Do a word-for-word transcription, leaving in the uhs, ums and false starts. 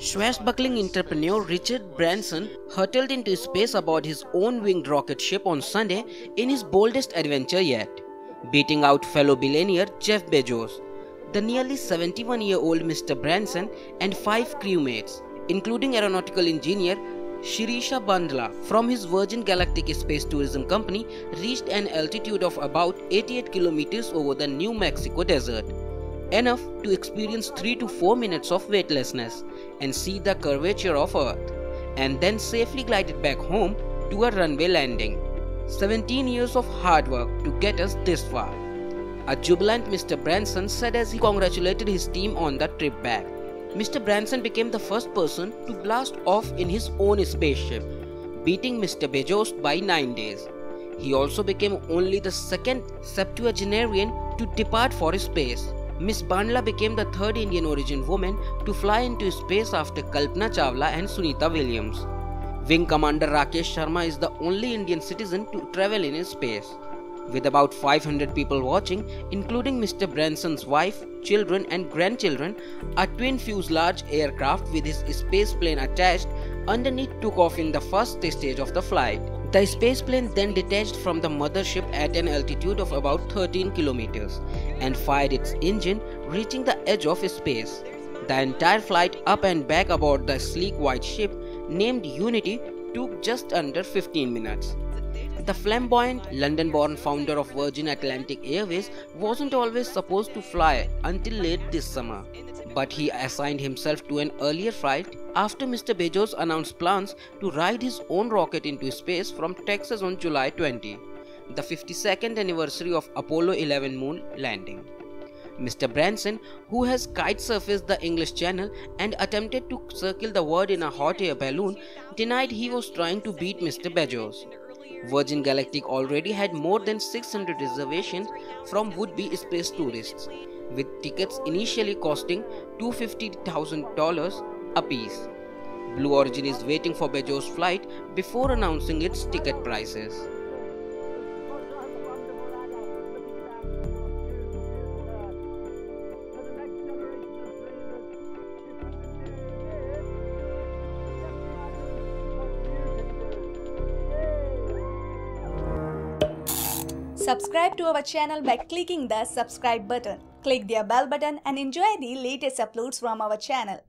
Swashbuckling entrepreneur Richard Branson hurtled into space aboard his own winged rocket ship on Sunday in his boldest adventure yet, beating out fellow billionaire Jeff Bezos. The nearly seventy-one-year-old Mister Branson and five crewmates, including aeronautical engineer Sirisha Bandla from his Virgin Galactic space tourism company, reached an altitude of about eighty-eight kilometers over the New Mexico desert, enough to experience three to four minutes of weightlessness and see the curvature of Earth, and then safely glided back home to a runway landing. seventeen years of hard work to get us this far, a jubilant Mister Branson said as he congratulated his team on the trip back. Mister Branson became the first person to blast off in his own spaceship, beating Mister Bezos by nine days. He also became only the second septuagenarian to depart for space. Miss Bandla became the third Indian origin woman to fly into space after Kalpana Chawla and Sunita Williams. Wing Commander Rakesh Sharma is the only Indian citizen to travel in space, with about five hundred people watching, including Mister Branson's wife, children and grandchildren. A twin fuselage aircraft with his space plane attached underneath took off in the first stage of the flight. The space plane then detached from the mothership at an altitude of about thirteen kilometers and fired its engine, reaching the edge of space. The entire flight up and back aboard the sleek white ship named Unity took just under fifteen minutes. The flamboyant London-born founder of Virgin Atlantic Airways wasn't always supposed to fly until late this summer, but he assigned himself to an earlier flight after Mister Bezos announced plans to ride his own rocket into space from Texas on July twentieth, the fifty-second anniversary of Apollo eleven moon landing. Mister Branson, who has kite-surfaced the English Channel and attempted to circle the world in a hot air balloon, denied he was trying to beat Mister Bezos. Virgin Galactic already had more than six hundred reservations from would-be space tourists, with tickets initially costing two hundred fifty thousand dollars apiece. Blue Origin is waiting for Bezos' flight before announcing its ticket prices. Subscribe to our channel by clicking the subscribe button. Click the bell button and enjoy the latest uploads from our channel.